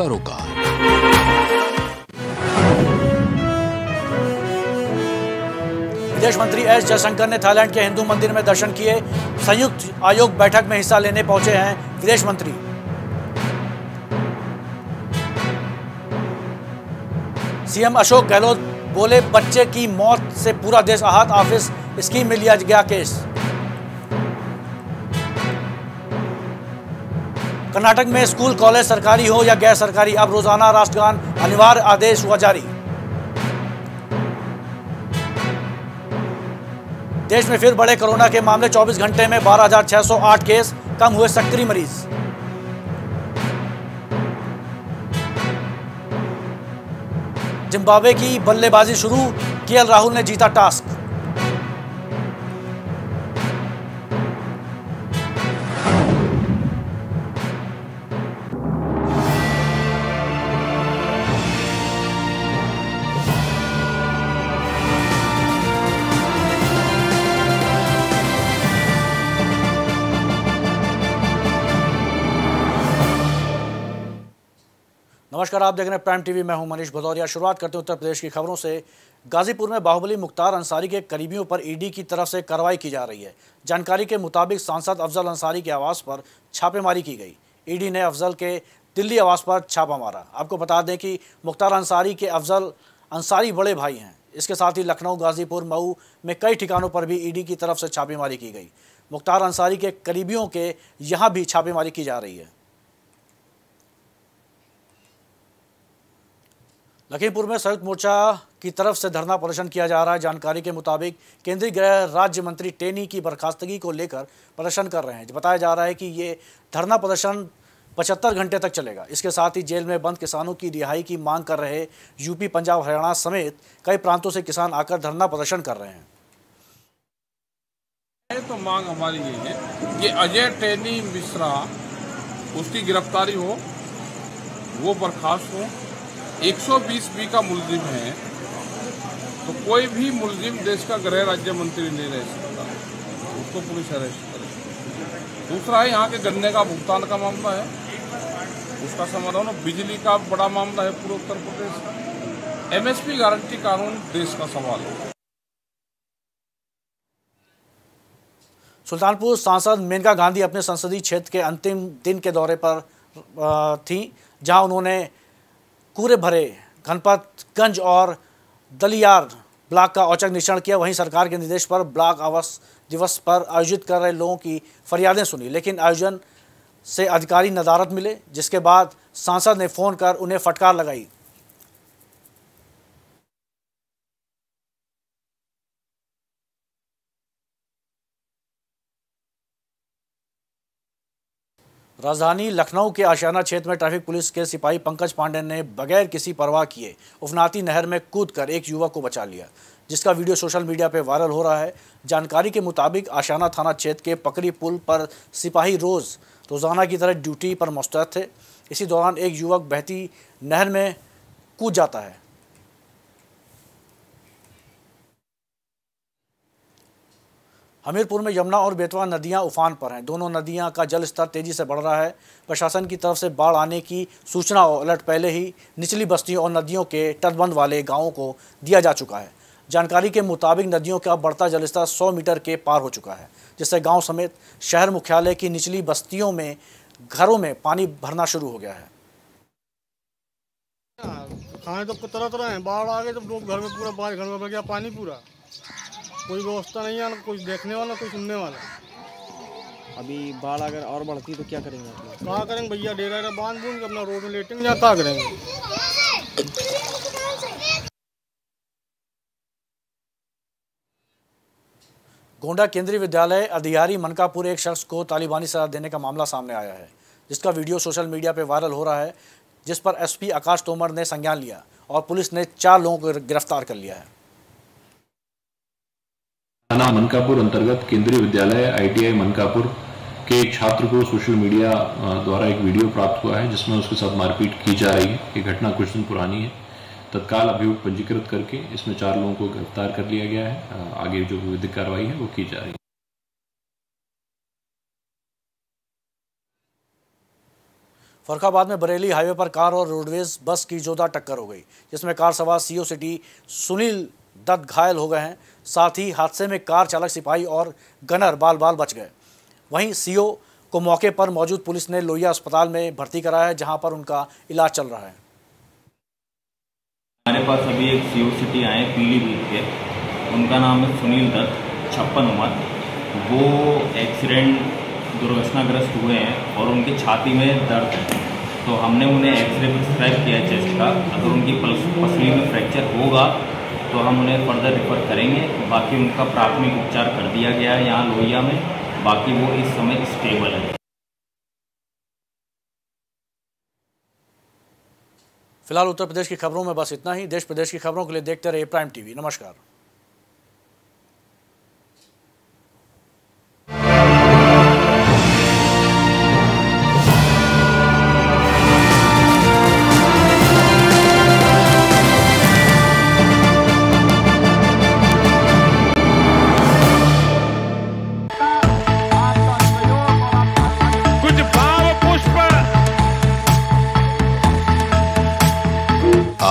रोका। विदेश मंत्री एस जयशंकर ने थाईलैंड के हिंदू मंदिर में दर्शन किए। संयुक्त आयोग बैठक में हिस्सा लेने पहुंचे हैं विदेश मंत्री। सीएम अशोक गहलोत बोले, बच्चे की मौत से पूरा देश आहत। ऑफिस स्कीम में लिया गया केस। कर्नाटक में स्कूल कॉलेज सरकारी हो या गैर सरकारी, अब रोजाना राष्ट्रगान अनिवार्य आदेश हुआ जारी। देश में फिर बढ़े कोरोना के मामले। 24 घंटे में 12,608 केस, कम हुए सक्रिय मरीज। जिम्बाब्वे की बल्लेबाजी शुरू, केएल राहुल ने जीता टास्क। नमस्कार, आप देख रहे हैं प्राइम टीवी। मैं हूं मनीष भदौरिया। शुरुआत करते हैं उत्तर प्रदेश की खबरों से। गाजीपुर में बाहुबली मुख्तार अंसारी के करीबियों पर ईडी की तरफ से कार्रवाई की जा रही है। जानकारी के मुताबिक सांसद अफजल अंसारी के आवास पर छापेमारी की गई। ईडी ने अफजल के दिल्ली आवास पर छापा मारा। आपको बता दें कि मुख्तार अंसारी के अफजल अंसारी बड़े भाई हैं। इसके साथ ही लखनऊ, गाजीपुर, मऊ में कई ठिकानों पर भी ईडी की तरफ से छापेमारी की गई। मुख्तार अंसारी के करीबियों के यहाँ भी छापेमारी की जा रही है। लखीमपुर में संयुक्त मोर्चा की तरफ से धरना प्रदर्शन किया जा रहा है। जानकारी के मुताबिक केंद्रीय गृह राज्य मंत्री टेनी की बर्खास्तगी को लेकर प्रदर्शन कर रहे हैं। बताया जा रहा है कि ये धरना प्रदर्शन 75 घंटे तक चलेगा। इसके साथ ही जेल में बंद किसानों की रिहाई की मांग कर रहे यूपी, पंजाब, हरियाणा समेत कई प्रांतों से किसान आकर धरना प्रदर्शन कर रहे हैं। तो मांग हमारी ये है कि अजय टेनी मिश्रा, उसकी गिरफ्तारी हो, वो बर्खास्त हो। 120 बी का मुलजिम है, तो कोई भी मुलजिम देश का गृह राज्य मंत्री नहीं रह सकता, उसको पुलिस अरेस्ट करे। दूसरा है यहाँ के गन्ने का भुगतान का मामला है, उसका समाधान हो। बिजली का बड़ा मामला है पूरे उत्तर प्रदेश। एमएसपी गारंटी कानून देश का सवाल है। सुल्तानपुर सांसद मेनका गांधी अपने संसदीय क्षेत्र के अंतिम दिन के दौरे पर थीं, जहाँ उन्होंने कूड़े भरे गणपतगंज और दलियार ब्लॉक का औचक निरीक्षण किया। वहीं सरकार के निर्देश पर ब्लॉक आवास दिवस पर आयोजित कर रहे लोगों की फरियादें सुनी, लेकिन आयोजन से अधिकारी नदारत मिले, जिसके बाद सांसद ने फोन कर उन्हें फटकार लगाई। राजधानी लखनऊ के आशियाना क्षेत्र में ट्रैफिक पुलिस के सिपाही पंकज पांडे ने बगैर किसी परवाह किए उफनाती नहर में कूदकर एक युवक को बचा लिया, जिसका वीडियो सोशल मीडिया पर वायरल हो रहा है। जानकारी के मुताबिक आशियाना थाना क्षेत्र के पकड़ी पुल पर सिपाही रोजाना की तरह ड्यूटी पर मुस्तैद थे। इसी दौरान एक युवक बहती नहर में कूद जाता है। हमीरपुर में यमुना और बेतवा नदियां उफान पर हैं। दोनों नदियां का जल स्तर तेजी से बढ़ रहा है। प्रशासन की तरफ से बाढ़ आने की सूचना और अलर्ट पहले ही निचली बस्तियों और नदियों के तटबंध वाले गांवों को दिया जा चुका है। जानकारी के मुताबिक नदियों का बढ़ता जल स्तर 100 मीटर के पार हो चुका है, जिससे गाँव समेत शहर मुख्यालय की निचली बस्तियों में घरों में पानी भरना शुरू हो गया है। तो तरह तरह है, बाढ़ आ गई तो लोग घर में पूरा बाढ़ घर में भर गया पानी, पूरा कोई व्यवस्था नहीं है, ना कोई देखने वाला, कोई सुनने वाला। अभी बाढ़ अगर और बढ़ती तो क्या करेंगे? क्या करेंगे भैया, डेरा बांध दूंगे अपना, रोड में लेटेंगे, या क्या करेंगे? गोंडा केंद्रीय विद्यालय अधियारी मनकापुर एक शख्स को तालिबानी सलाह देने का मामला सामने आया है, जिसका वीडियो सोशल मीडिया पर वायरल हो रहा है, जिस पर एसपी आकाश तोमर ने संज्ञान लिया और पुलिस ने 4 लोगों को गिरफ्तार कर लिया है। थाना मनकापुर अंतर्गत केंद्रीय विद्यालय आईटीआई मनकापुर के एक छात्र को सोशल मीडिया द्वारा एक वीडियो प्राप्त हुआ है, जिसमें उसके साथ मारपीट की जा रही है। ये घटना कुछ दिन पुरानी है। तत्काल अभियोग पंजीकृत करके इसमें 4 लोगों को गिरफ्तार कर लिया गया है। आगे जो विधिक कार्रवाई है वो की जा रही है। फर्रुखाबाद में बरेली हाईवे पर कार और रोडवेज बस की जोरदार टक्कर हो गई, जिसमें कार सवार सीओ सिटी सुनील दत्त घायल हो गए हैं। साथ ही हादसे में कार चालक, सिपाही और गनर बाल बाल बच गए। वहीं सीओ को मौके पर मौजूद पुलिस ने लोहिया अस्पताल में भर्ती कराया है, जहां पर उनका इलाज चल रहा है। हमारे पास अभी एक सीओ सिटी आए पीलीभीत के, उनका नाम है सुनील दत्त, 56 उम्र। वो एक्सीडेंट दुर्घटनाग्रस्त हुए हैं और उनकी छाती में दर्द है, तो हमने उन्हें एक्सरे प्रिस्क्राइब किया है चेस्ट का। अगर उनकी पसली में फ्रैक्चर होगा तो हम उन्हें फर्दर रिफर करेंगे। बाकी उनका प्राथमिक उपचार कर दिया गया है यहाँ लोहिया में, बाकी वो इस समय स्टेबल है। फिलहाल उत्तर प्रदेश की खबरों में बस इतना ही। देश प्रदेश की खबरों के लिए देखते रहिए प्राइम टीवी। नमस्कार।